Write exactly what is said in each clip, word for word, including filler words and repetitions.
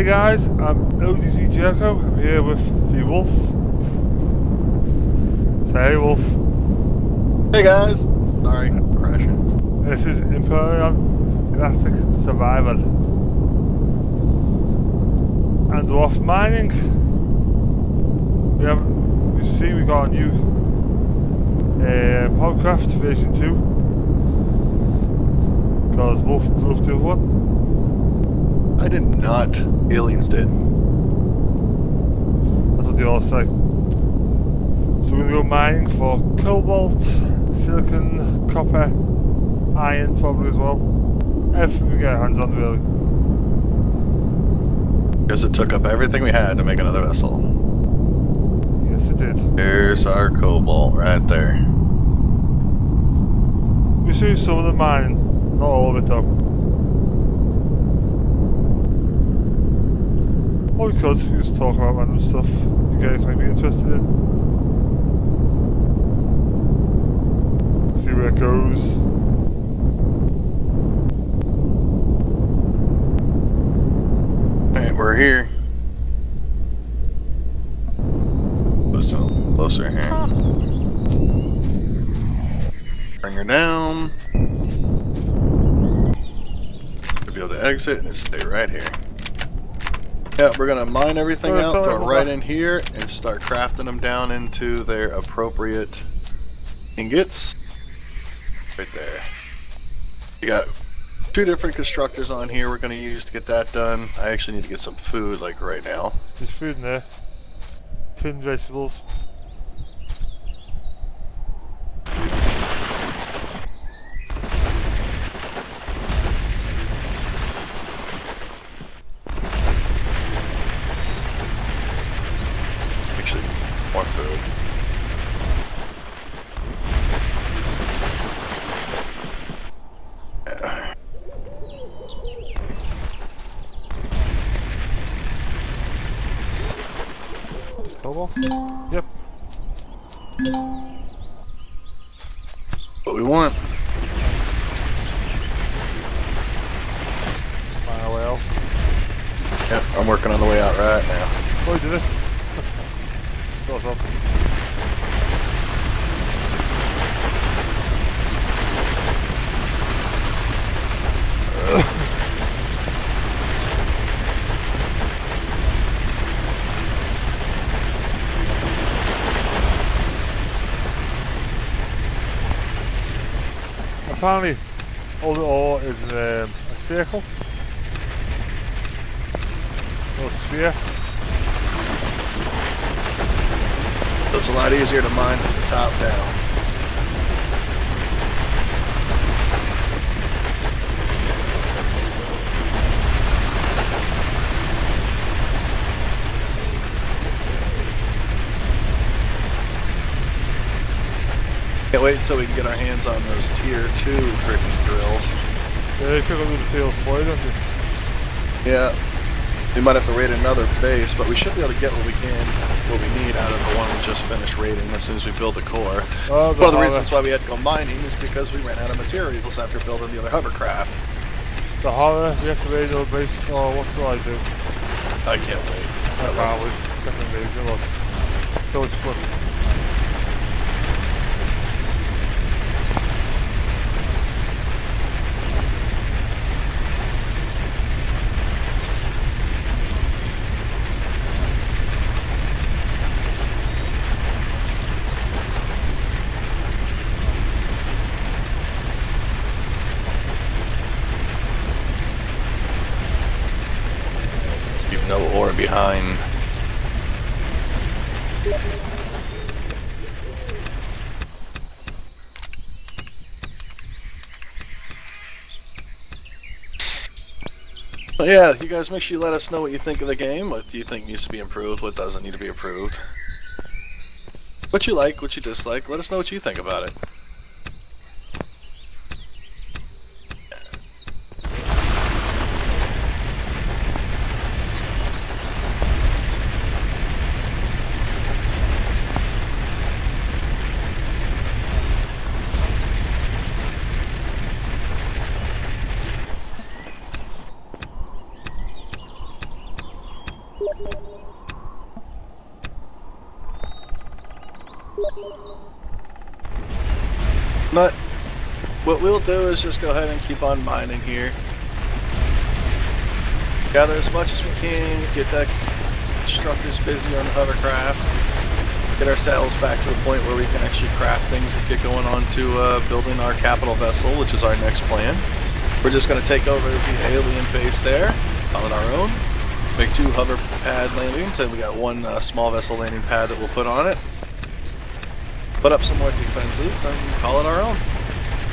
Hey guys, I'm O D Z Jericho. I'm here with Thee Wolf. Say hey Wolf. Hey guys. Sorry, I'm crashing. This is Empyrion Galactic Survival. And we're off mining. We have, you see we got a new uh, Powercraft version two. Because Wolf blew up the other one. I did not. Aliens did. That's what they all say. So we're going to go mining for cobalt, silicon, copper, iron probably as well. Everything we get our hands on really. Because it took up everything we had to make another vessel. Yes it did. Here's our cobalt right there. We see some of the mining, not all of it though. Or we could just talk about random stuff you guys might be interested in. See where it goes. Alright, we're here. Let's go closer here. Bring her down. We'll be able to exit and stay right here. Yeah, we're gonna mine everything out, throw it right in here, and start crafting them down into their appropriate ingots. Right there. You got two different constructors on here we're gonna use to get that done. I actually need to get some food, like right now. There's food in there. Tinned vegetables. Yep. What we want. My way else. Yep, I'm working on the way out right now. Oh, you did it. So it's up. Apparently, all the ore is um, a circle or a sphere. It's a lot easier to mine from the top down. Can't wait until we can get our hands on those tier two freaking drills. Yeah, you could have moved the tails for you, don't you? Yeah. We might have to raid another base, but we should be able to get what we can, what we need out of the one we just finished raiding as soon as we build the core. Oh, one of the hover. Reasons why we had to go mining is because we ran out of materials after building the other hovercraft. The horror, you have to raid another base, or what do I do? I can't wait. That round was fucking amazing, it was so much fun. No ore behind. But yeah, you guys make sure you let us know what you think of the game, what do you think needs to be improved, what doesn't need to be improved. What you like, what you dislike, let us know what you think about it. But what we'll do is just go ahead and keep on mining here. Gather as much as we can, get that constructors busy on the hovercraft, get ourselves back to the point where we can actually craft things and get going on to uh, building our capital vessel, which is our next plan. We're just going to take over the alien base there on our own, make two hover pad landings, and we got one uh, small vessel landing pad that we'll put on it. Put up some more defenses and call it our own.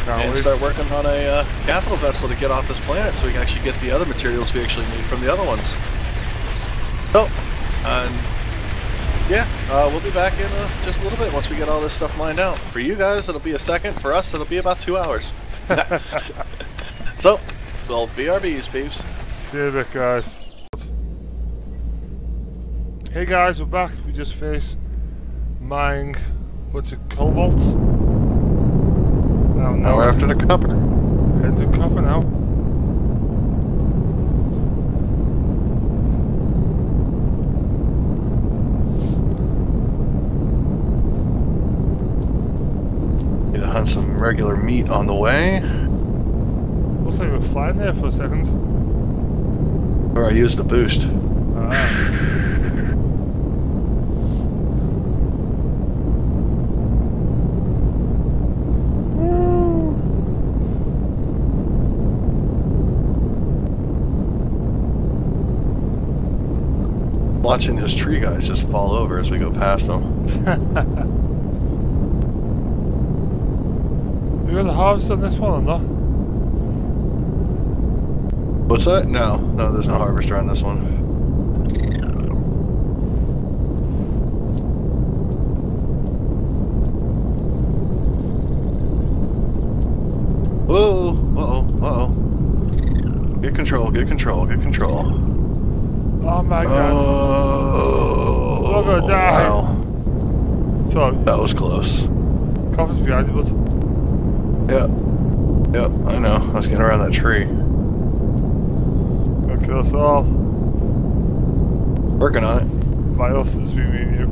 And start working on a uh, capital vessel to get off this planet so we can actually get the other materials we actually need from the other ones. So, um, yeah, uh, we'll be back in uh, just a little bit once we get all this stuff mined out. For you guys, it'll be a second. For us, it'll be about two hours. So, well, B R Bs, peeps. See you back, guys. Hey guys, we're back. We just faced mining a bunch of cobalt. Now, now we're after the copper. Head to copper now. Need to hunt some regular meat on the way. Looks like we're flying there for a second. Or I used the boost. Ah. Watching those tree guys just fall over as we go past them. You gonna harvest on this one or not? What's that? No, no, there's no harvester on this one. Whoa! Uh oh! Uh oh! Good control! Good control! Good control! Oh my god. Oh, we're gonna die. Wow. So, that was close. Copper's behind us. Yep. Yep, I know. I was getting around that tree. Gonna kill us all. Working on it. Why else is we mean you?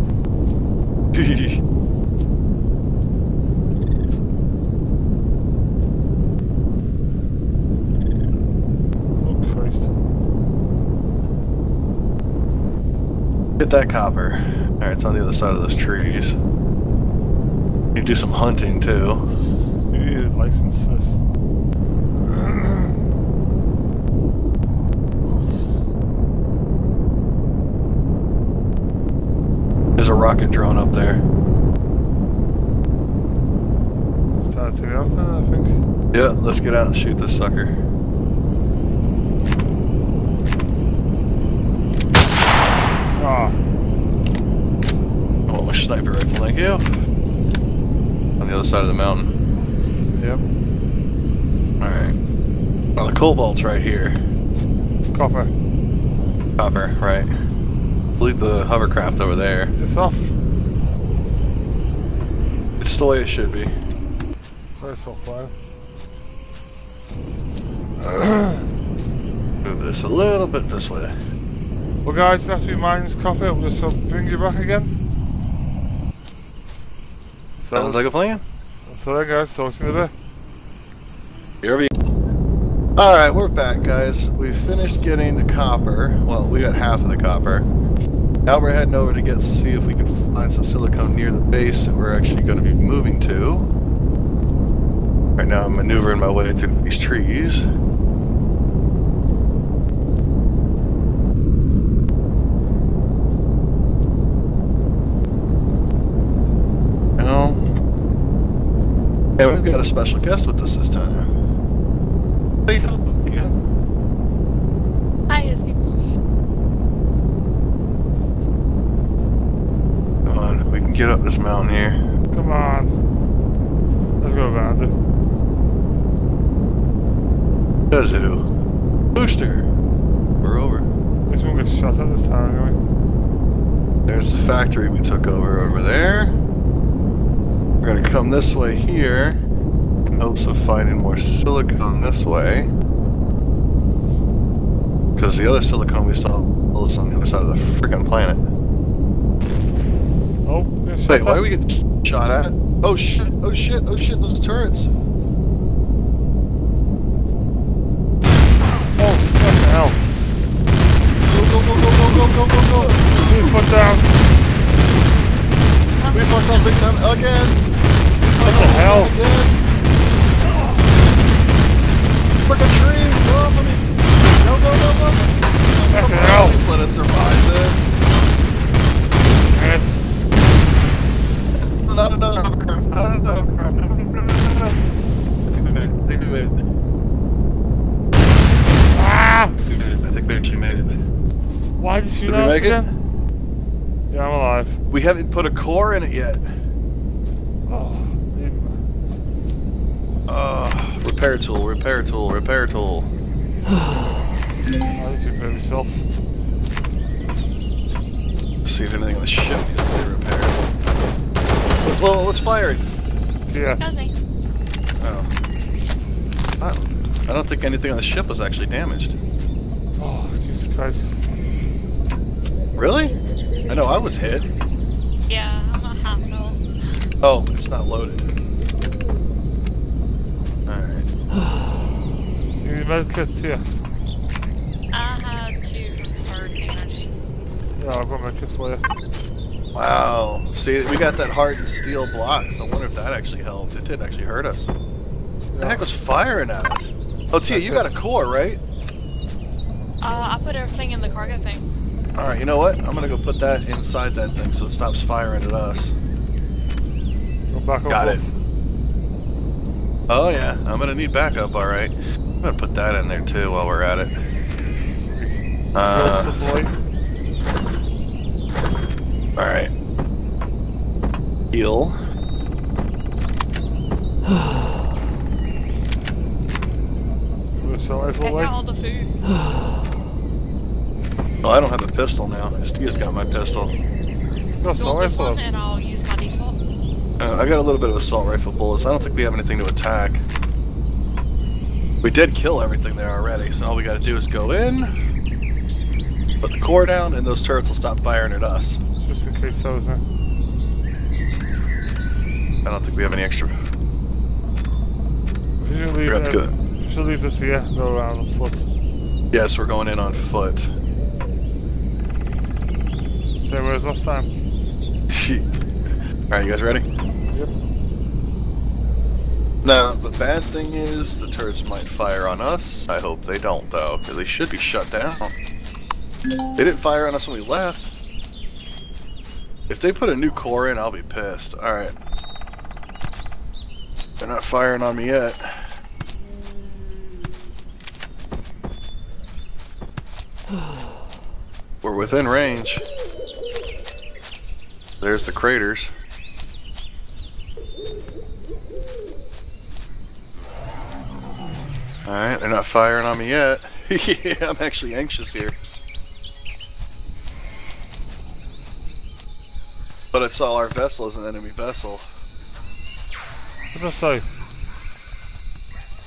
Get that copper. Alright, it's on the other side of those trees. You can do some hunting too. You need a license for this. There's a rocket drone up there. It's time to take it out then, I think. Yeah, let's get out and shoot this sucker. Oh, a sniper rifle, thank you. On the other side of the mountain. Yep. Alright. Well, the cobalt's right here. Copper. Copper, right. Leave the hovercraft over there. Is this off? It's the way it should be. First off, fire. Move this a little bit this way. Well guys, after we mine this copper, we'll just sort of bring you back again. So, sounds like a plan. So there guys, talk to you later. Here we go. Alright, we're back guys. We finished getting the copper. Well, we got half of the copper. Now we're heading over to get see if we can find some silicone near the base that we're actually going to be moving to. Right now I'm maneuvering my way through these trees. And we've got a special guest with us this time. Hey, yeah. Hi, guys, people. Come on, we can get up this mountain here. Come on. Let's go around it. Does it? Booster. We're over. At least we won't get shot at this time, anyway. There's the factory we took over over there. We're gonna come this way here in hopes of finding more silicone this way, because the other silicone we saw was on the other side of the freaking planet. Oh, gonna shut Wait, up. Why are we getting shot at? Oh shit, oh shit, oh shit, those turrets! Oh, what the hell? Go, go, go, go, go, go, go, go, go! We fucked down! We fucked up big time again! What the hell? Again. Fucking trees, go up on me! Go, go, go, go, go! What the hell? Please let us survive this. Alright. Not another hovercraft, not another hovercraft. I think we made it, I think we made it. I think we actually made it. Why did you not again? Yeah, I'm alive. We haven't put a core in it yet. Oh, man. Uh, repair tool, repair tool, repair tool. Why did you repair yourself? See if anything on the ship needs to be repaired. Whoa, what's firing? Yeah. That was me. Oh. I I don't think anything on the ship was actually damaged. Oh, Jesus Christ. Really? I know I was hit. Yeah, I'm not half full. Oh, it's not loaded. Alright. You need medkits here. I had two from Hurricane. I just... Yeah, I'll go medkit for you. Wow. See, we got that hardened steel blocks. I wonder if that actually helped. It didn't actually hurt us. Yeah. What the heck was firing at us? Oh, Tia, you got a core, right? Uh, I put everything in the cargo thing. Alright, you know what? I'm gonna go put that inside that thing so it stops firing at us. Go back up. Got it. Oh yeah, I'm gonna need backup, alright. I'm gonna put that in there too while we're at it. Uh, alright. Heal. So I got all the food. Well, I don't have a pistol now. Steve's got my pistol. No, assault rifle. One and I'll use my default. Uh, I got a little bit of assault rifle bullets. I don't think we have anything to attack. We did kill everything there already, so all we got to do is go in, put the core down, and those turrets will stop firing at us. Just in case those. Huh? I don't think we have any extra. Usually, that's good. Should leave this here, go around on foot. Yes, we're going in on foot. Same way as last time. Alright, you guys ready? Yep. Now, the bad thing is the turrets might fire on us. I hope they don't, though, because they should be shut down. They didn't fire on us when we left. If they put a new core in, I'll be pissed. Alright. They're not firing on me yet. We're within range. There's the craters. Alright, they're not firing on me yet. Yeah, I'm actually anxious here. But I saw our vessel as an enemy vessel. What did I say?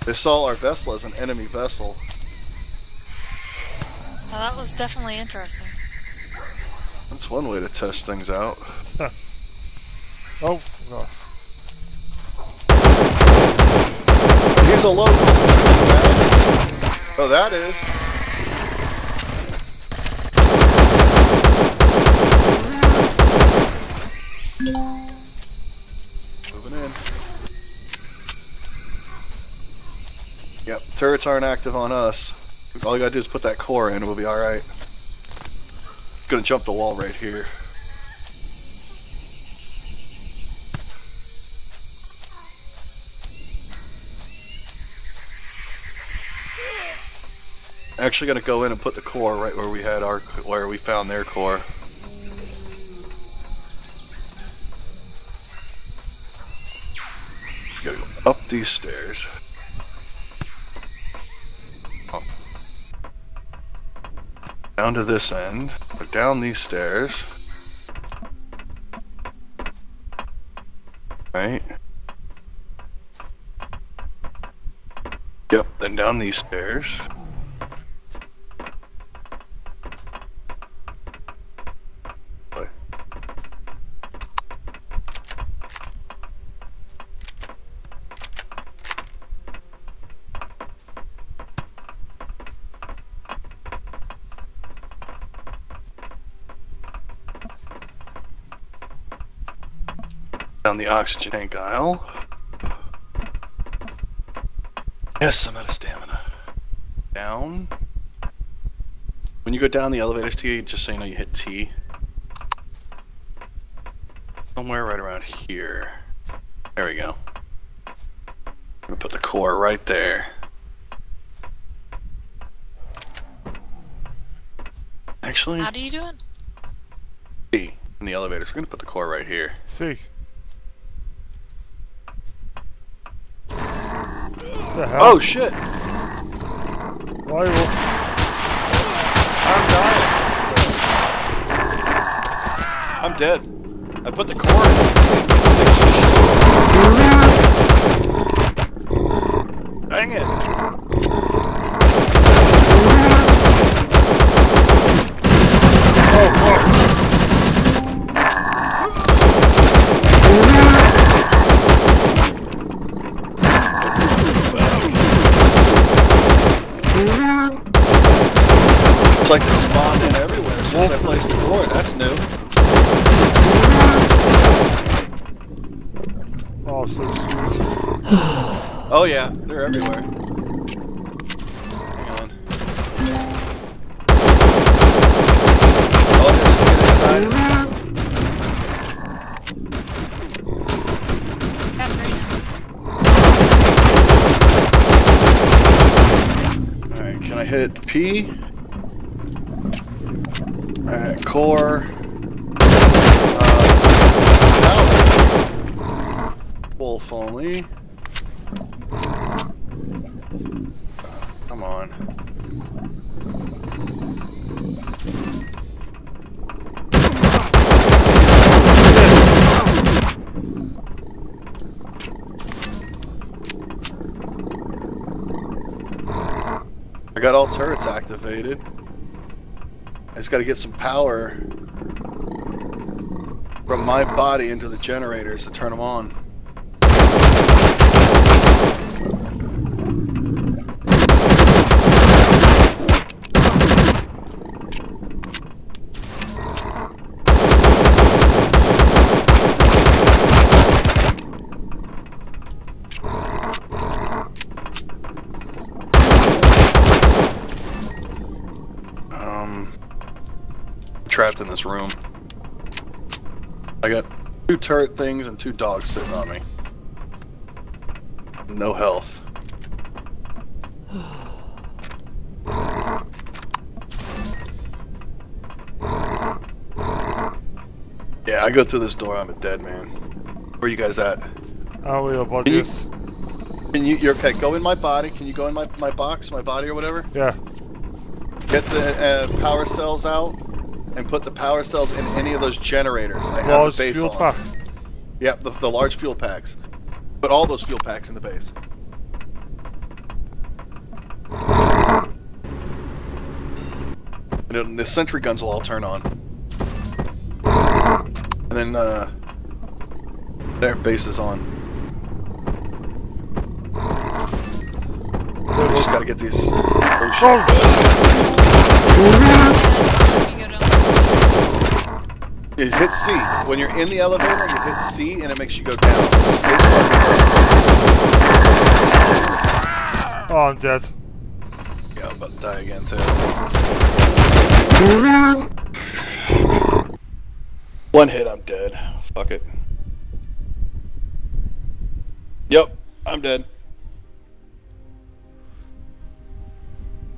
They saw our vessel as an enemy vessel. Well, that was definitely interesting. That's one way to test things out. Huh. Oh, no. He's a local. Oh, that is. Moving in. Yep, turrets aren't active on us. All you gotta do is put that core in and we'll be alright. Gonna jump the wall right here. Actually gonna go in and put the core right where we had our where we found their core. Just gotta go up these stairs. Down to this end, or down these stairs. Right? Yep, then down these stairs. down the oxygen tank aisle. Yes, I'm out of stamina. Down. When you go down the elevator T, just so you know, you hit T. Somewhere right around here. There we go. I'm gonna put the core right there. Actually, how do you do it? C in the elevator. So we're gonna put the core right here. C. Oh shit! Why? I'm dying. I'm dead. I put the core in. Dang it! Oh, fuck. It's like they spawned in everywhere since I placed the core, that's new. Oh, so sweet. Oh yeah, they're everywhere. Hang on. Oh, there's the other side. Alright, can I hit P? Alright, core. Wolf only. Oh, come on. I got all turrets activated. I just gotta get some power from my body into the generators to turn them on. Trapped in this room. I got two turret things and two dogs sitting on me. No health. Yeah, I go through this door, I'm a dead man. Where you guys at? How are we about can this? You, can you, you're okay, go in my body. Can you go in my, my box, my body or whatever? Yeah. Get the uh, power cells out. And put the power cells in any of those generators. I have the base on. Yep, the, the large fuel packs. Put all those fuel packs in the base. And the sentry guns will all turn on. And then, uh... their base is on. We just gotta get these... Oh, shit. You hit C. When you're in the elevator, you hit C and it makes you go down. Oh, I'm dead. Yeah, I'm about to die again, too. One hit, I'm dead. Fuck it. Yep, I'm dead.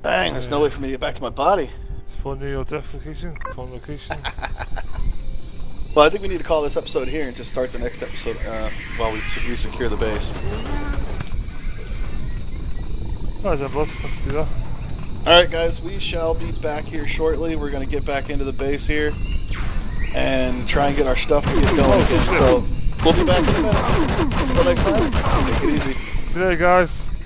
Bang, there's no way for me to get back to my body. Spawn near your death location. Spawn location. Well, I think we need to call this episode here and just start the next episode uh, while we re-secure the base. Alright, let's do that. Alright guys, we shall be back here shortly. We're going to get back into the base here and try and get our stuff to get going again. So, we'll be back in a minute. Until next time, take it easy. See you later guys.